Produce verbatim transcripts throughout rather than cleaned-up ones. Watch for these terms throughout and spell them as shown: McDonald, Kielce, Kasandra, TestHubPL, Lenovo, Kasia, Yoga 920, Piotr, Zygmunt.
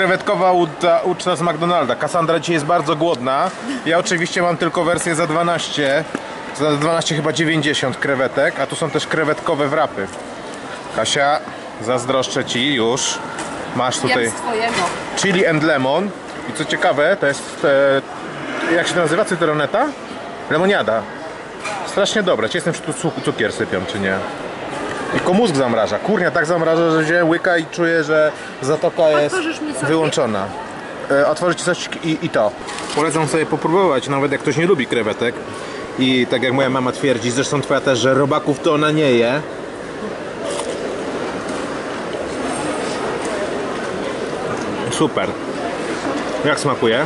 jest krewetkowa uczta z McDonalda. Kasandra dzisiaj jest bardzo głodna. Ja oczywiście mam tylko wersję za dwanaście. Za dwanaście chyba dziewięćdziesiąt krewetek, a tu są też krewetkowe wrapy. Kasia, zazdroszczę ci już. Masz tutaj chili and lemon. I co ciekawe, to jest e, jak się nazywa, cytroneta? Lemoniada. Strasznie dobra. Czy jestem, czy tu cukier sypią, czy nie? Tylko mózg zamraża. Kurnia tak zamraża, że się łyka i czuję, że zatoka jest wyłączona. E, otworzyć coś i, i to. Polecam sobie popróbować, nawet jak ktoś nie lubi krewetek. I tak jak moja mama twierdzi, zresztą twoja też, że robaków to ona nie je. Super. Jak smakuje?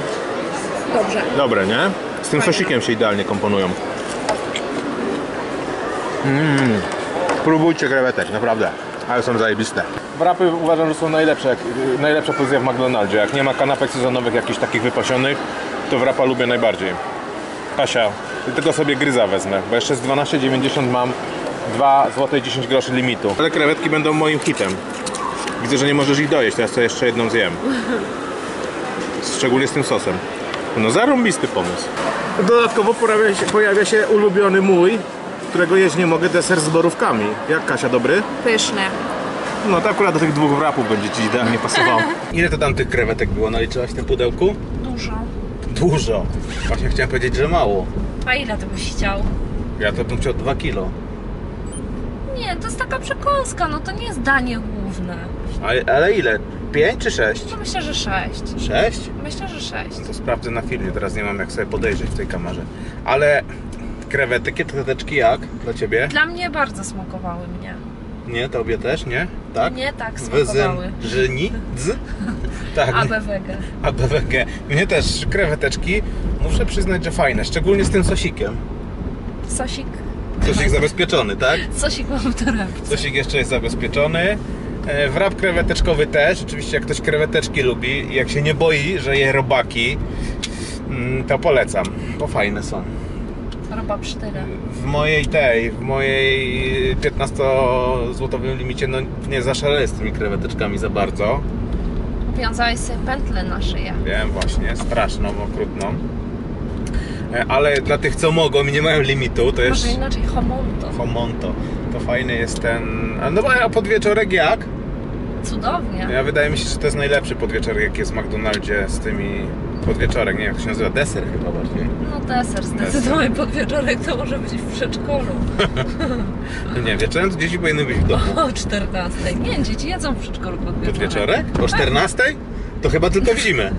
Dobrze. Dobre, nie? Z tym sosikiem się idealnie komponują. Mmm. Próbujcie krewetek, naprawdę. Ale są zajebiste. Wrapy uważam, że są najlepsze. Jak, najlepsza pozycja w McDonaldzie. Jak nie ma kanapek sezonowych, jakichś takich wypasionych, to wrapa lubię najbardziej. Kasia, tylko sobie gryza wezmę, bo jeszcze z dwanaście dziewięćdziesiąt mam dwa złote dziesięć groszy limitu. Ale krewetki będą moim hitem. Widzę, że nie możesz ich dojeść, teraz to jeszcze jedną zjem. Szczególnie z tym sosem. No zarąbisty pomysł. Dodatkowo pojawia się, pojawia się ulubiony mój, którego jeść nie mogę, deser z borówkami. Jak Kasia, dobry? Pyszny. No to akurat do tych dwóch wrapów będzie ci idealnie pasowało. Ile to tam tych krewetek było? Naliczyłaś w tym pudełku? Dużo. Dużo. Właśnie chciałem powiedzieć, że mało. A ile to byś chciał? Ja to bym chciał dwa kilo. Nie, to jest taka przekąska, no to nie jest danie główne. A, ale ile? pięć czy sześć? No myślę, że sześć. sześć? Myślę, że sześć. No to sprawdzę na filmie, teraz nie mam jak sobie podejrzeć w tej kamerze. Ale krewety, kieteteczki jak dla ciebie? Dla mnie bardzo smakowały mnie. Nie, tobie też, nie? Tak? Nie, tak smakowały. Wyzyn, dz? Tak. A B W G. A B W G. Mnie też kreweteczki, muszę przyznać, że fajne, szczególnie z tym sosikiem. Sosik. Sosik zabezpieczony, tak? Sosik mam w torebce. Sosik jeszcze jest zabezpieczony. Wrap kreweteczkowy też. Oczywiście jak ktoś kreweteczki lubi i jak się nie boi, że je robaki, to polecam, bo fajne są. Roba cztery. W mojej tej, w mojej piętnastozłotowym limicie no nie zaszaleję z tymi kreweteczkami za bardzo. Wiązałeś sobie pętlę na szyję. Wiem właśnie, straszną, okrutną. Ale dla tych, co mogą i nie mają limitu, to jest... Może inaczej, homonto. Homonto. To fajny jest ten... A no a podwieczorek jak? Cudownie. Ja wydaje mi się, że to jest najlepszy podwieczorek, jaki jest w McDonaldzie z tymi... Podwieczorek, nie wiem jak się nazywa, deser chyba bardziej. No deser, zdecydowanie podwieczorek to może być w przedszkolu. Nie, wieczorem to dzieci powinny być w domu. O czternastej. Nie, dzieci jedzą w przedszkolu podwieczorek. Podwieczorek? O czternastej? To chyba tylko w zimę.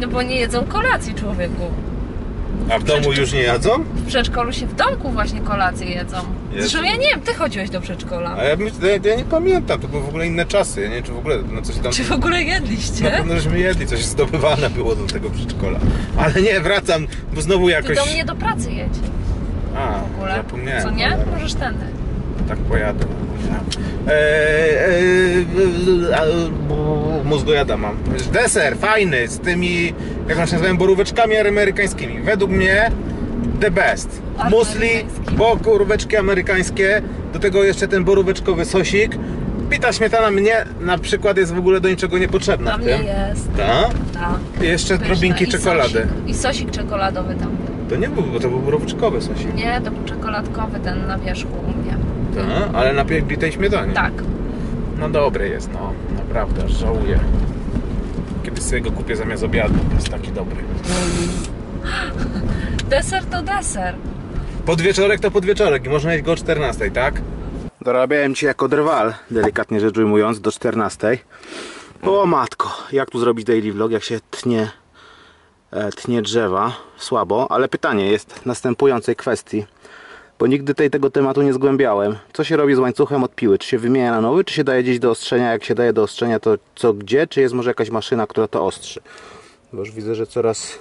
No bo nie jedzą kolacji, człowieku. A w domu już nie jedzą? W przedszkolu się w domku właśnie kolacje jedzą. Jest. Zresztą ja nie wiem, ty chodziłeś do przedszkola. A ja, ja, ja nie pamiętam, to były w ogóle inne czasy. Ja nie wiem, czy w ogóle no coś tam... Czy w ogóle jedliście? Na pewno żeśmy jedli, coś zdobywane było do tego przedszkola. Ale nie, wracam, bo znowu jakoś... Ty do mnie do pracy jedź. A, w ogóle. Zapomniałem. Co nie? Ale... Możesz tędy. Tak pojadę. Mózgojada mam. Deser fajny z tymi, jak on się nazywa, boróweczkami amerykańskimi. Według mnie the best. Musli, boróweczki amerykańskie, do tego jeszcze ten boróweczkowy sosik. Pita śmietana mnie na przykład jest w ogóle do niczego niepotrzebna. Dla mnie jest. Ta? Ta. I jeszcze drobinki czekolady. I sosik czekoladowy tam. To nie był, bo to był boróweczkowy sosik. Nie, to był czekoladkowy ten na wierzchu u mnie. Ta, ale na pitej śmietanie. Tak. No dobry jest, no. Naprawdę, żałuję. Kiedyś sobie go kupię zamiast obiadu, to jest taki dobry. Deser to deser. Podwieczorek to podwieczorek i można jeść go o czternastej, tak? Dorabiałem ci jako drwal, delikatnie rzecz ujmując, do czternastej. O matko, jak tu zrobić daily vlog, jak się tnie, tnie drzewa, słabo. Ale pytanie jest następującej kwestii. Bo nigdy tej, tego tematu nie zgłębiałem. Co się robi z łańcuchem od piły? Czy się wymienia na nowy, czy się daje gdzieś do ostrzenia? Jak się daje do ostrzenia, to co gdzie? Czy jest może jakaś maszyna, która to ostrzy? Bo już widzę, że coraz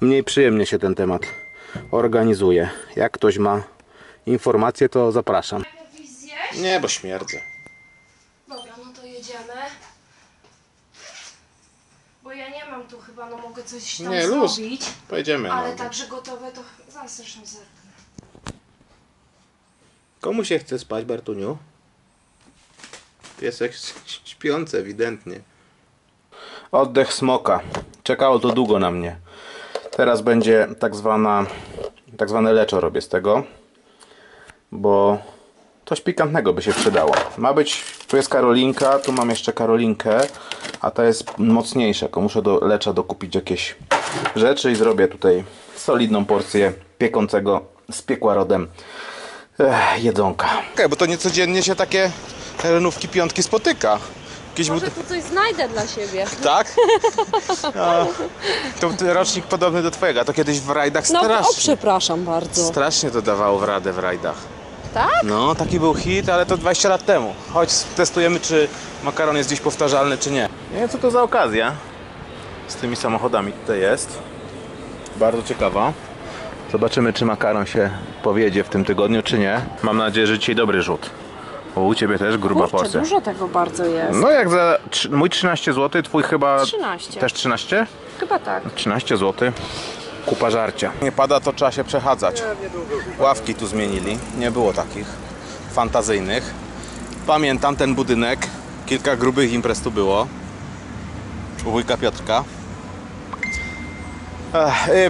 mniej przyjemnie się ten temat organizuje. Jak ktoś ma informacje, to zapraszam. Nie, bo śmierdzę. Dobra, no to jedziemy. Bo ja nie mam tu chyba, no mogę coś tam nie, luz. Zrobić. Pojedziemy. Ale no. Także gotowe to... Zaraz zresztą zerknę. Komu się chce spać, Bartuniu? Piesek śpiący ewidentnie. Oddech smoka. Czekało to długo na mnie. Teraz będzie tak zwana, tak zwane leczo robię z tego, bo coś pikantnego by się przydało. Ma być, tu jest Karolinka, tu mam jeszcze Karolinkę, a ta jest mocniejsza. Muszę do lecza dokupić jakieś rzeczy i zrobię tutaj solidną porcję piekącego z piekła rodem Ech, jedzonka. Okay, bo to niecodziennie się takie terenówki piątki spotyka. Jakieś Może tu coś znajdę dla siebie. Tak? No, to rocznik podobny do twojego, a to kiedyś w rajdach strasznie. No, o, przepraszam bardzo. Strasznie to dawało w radę w rajdach. Tak? No, taki był hit, ale to dwadzieścia lat temu. Chodź, testujemy, czy makaron jest gdzieś powtarzalny, czy nie. Nie wiem, co to za okazja z tymi samochodami tutaj jest. Bardzo ciekawa. Zobaczymy, czy makaron się powiedzie w tym tygodniu, czy nie. Mam nadzieję, że dzisiaj dobry rzut. Bo u ciebie też gruba porcja. Dużo tego bardzo jest. No jak za mój trzynaście złotych, twój chyba trzynaście. Też trzynaście? Chyba tak. trzynaście złotych. Kupa żarcia. Nie pada, to trzeba się przechadzać. Ławki tu zmienili. Nie było takich fantazyjnych. Pamiętam ten budynek. Kilka grubych imprez tu było. U wujka Piotrka.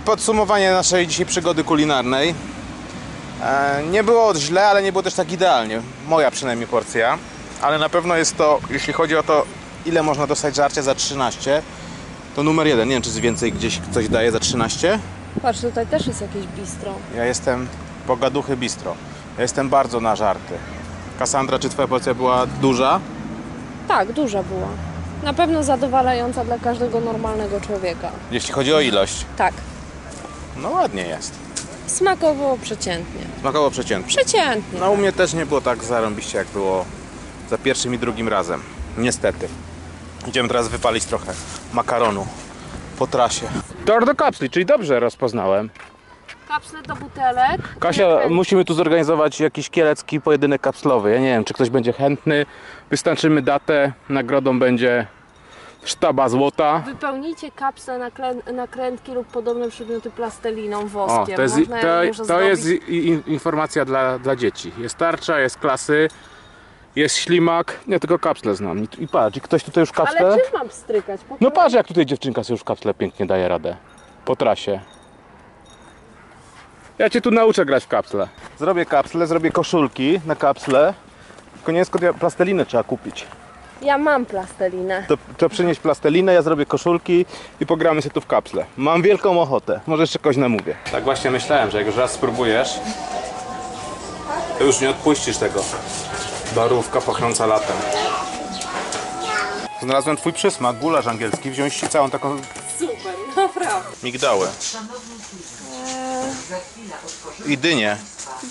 Podsumowanie naszej dzisiaj przygody kulinarnej. Nie było źle, ale nie było też tak idealnie. Moja przynajmniej porcja. Ale na pewno jest to, jeśli chodzi o to, ile można dostać żarcia za trzynaście, to numer jeden. Nie wiem, czy jest więcej gdzieś coś daje za trzynaście. Patrz, tutaj też jest jakieś bistro. Ja jestem pogaduchy bistro. Ja jestem bardzo na żarty. Kasandra, czy twoja porcja była duża? Tak, duża była. Na pewno zadowalająca dla każdego normalnego człowieka. Jeśli chodzi o ilość? Tak. No ładnie jest. Smakowo przeciętnie. Smakowo przeciętnie. Przeciętnie. No u mnie też nie było tak zarąbiście, jak było za pierwszym i drugim razem. Niestety. Idziemy teraz wypalić trochę makaronu po trasie. Tor do kapsli, czyli dobrze rozpoznałem. Kapsle do butelek. Kasia, musimy tu zorganizować jakiś kielecki pojedynek kapslowy. Ja nie wiem, czy ktoś będzie chętny. Wystarczymy datę, nagrodą będzie sztaba złota. Wypełnijcie kapsle nakrę- nakrętki lub podobne przedmioty plasteliną, woskiem. O, to jest, Można to, to jest in, informacja dla, dla dzieci. Jest tarcza, jest klasy, jest ślimak. Ja tylko kapsle znam. I, i patrz, ktoś tutaj już kapsle... Ale czym mam strykać? Po no patrz, jak tutaj dziewczynka sobie już kapsle pięknie daje radę. Po trasie. Ja cię tu nauczę grać w kapsle. Zrobię kapsle, zrobię koszulki na kapsle. Tylko nie jest skąd plastelinę trzeba kupić. Ja mam plastelinę. To, to przynieść plastelinę, ja zrobię koszulki i pogramy się tu w kapsle. Mam wielką ochotę. Może jeszcze kogoś namówię. Tak właśnie myślałem, że jak już raz spróbujesz, to już nie odpuścisz tego. Barówka pachnąca latem. Znalazłem twój przysmak, gulasz angielski. Wziąłeś ci całą taką... Super, naprawdę. Migdały. Eee... I dynię.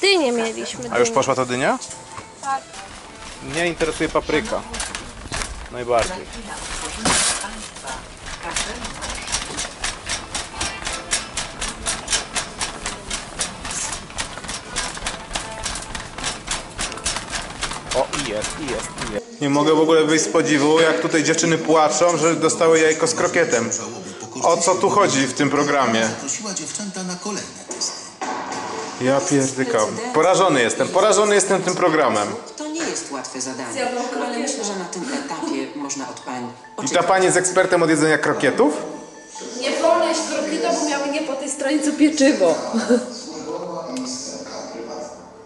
Dynię mieliśmy. Dynię. A już poszła ta dynia? Tak. Mnie interesuje papryka. Najbardziej. O, i jest, i jest, i jest. Nie mogę w ogóle wyjść z podziwu, jak tutaj dziewczyny płaczą, że dostały jajko z krokietem. O co tu chodzi w tym programie? Ja pierdykam. Porażony jestem, porażony jestem tym programem. Jest łatwe zadanie, ale myślę, że na tym etapie można od pani oczekiwać. I ta pani jest ekspertem od jedzenia krokietów? Nie wolno jeść krokietów, bo miały nie po tej stronie co pieczywo.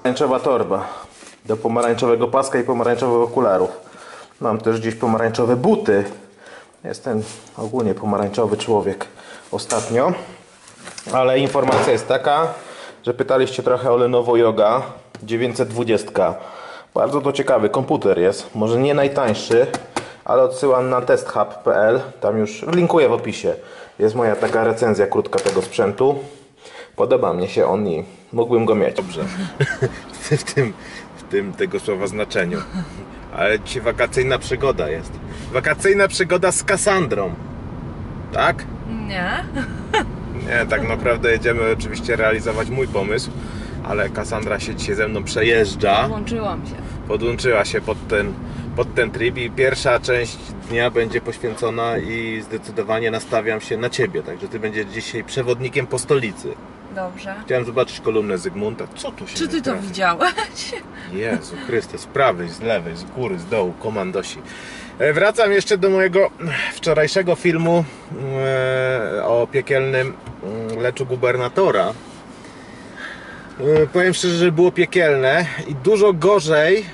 Pomarańczowa torba do pomarańczowego paska i pomarańczowych okularów. Mam też gdzieś pomarańczowe buty. Jestem ogólnie pomarańczowy człowiek ostatnio. Ale informacja jest taka, że pytaliście trochę o Lenovo Yoga dziewięćset dwadzieścia. Bardzo to ciekawy komputer jest, może nie najtańszy, ale odsyłam na testhub kropka p l, tam już linkuję w opisie. Jest moja taka recenzja krótka tego sprzętu. Podoba mnie się on i mógłbym go mieć. Dobrze, w tym, w tym tego słowa znaczeniu. Ale dzisiaj wakacyjna przygoda jest. Wakacyjna przygoda z Kasandrą. Tak? Nie. Nie, tak naprawdę jedziemy oczywiście realizować mój pomysł. Ale Kasandra się dzisiaj ze mną przejeżdża. Podłączyłam się. Podłączyła się pod ten, pod ten trip i pierwsza część dnia będzie poświęcona i zdecydowanie nastawiam się na ciebie. Także ty będziesz dzisiaj przewodnikiem po stolicy. Dobrze. Chciałem zobaczyć kolumnę Zygmunta. Co tu się Czy ty trafi? To widziałeś? Jezu Chryste, z prawej, z lewej, z góry, z dołu, komandosi. Wracam jeszcze do mojego wczorajszego filmu o piekielnym leczu gubernatora. Powiem szczerze, że było piekielne i dużo gorzej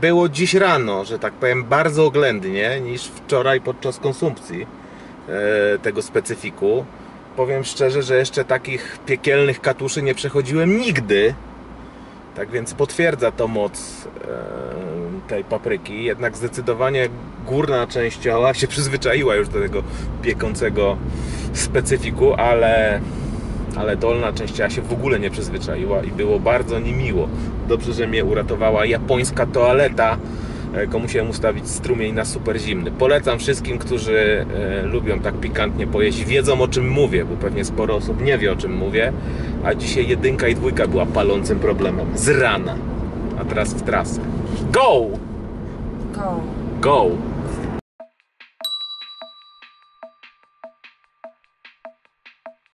było dziś rano, że tak powiem bardzo oględnie, niż wczoraj podczas konsumpcji tego specyfiku. Powiem szczerze, że jeszcze takich piekielnych katuszy nie przechodziłem nigdy. Tak więc potwierdza to moc tej papryki, jednak zdecydowanie górna część ciała się przyzwyczaiła już do tego piekącego specyfiku, ale, ale dolna część ciała się w ogóle nie przyzwyczaiła i było bardzo niemiło. Dobrze, że mnie uratowała japońska toaleta, tylko musiałem ustawić strumień na super zimny. Polecam wszystkim, którzy lubią tak pikantnie pojeść, wiedzą o czym mówię, bo pewnie sporo osób nie wie o czym mówię, a dzisiaj jedynka i dwójka była palącym problemem z rana, a teraz w trasę. Go! Go! Go!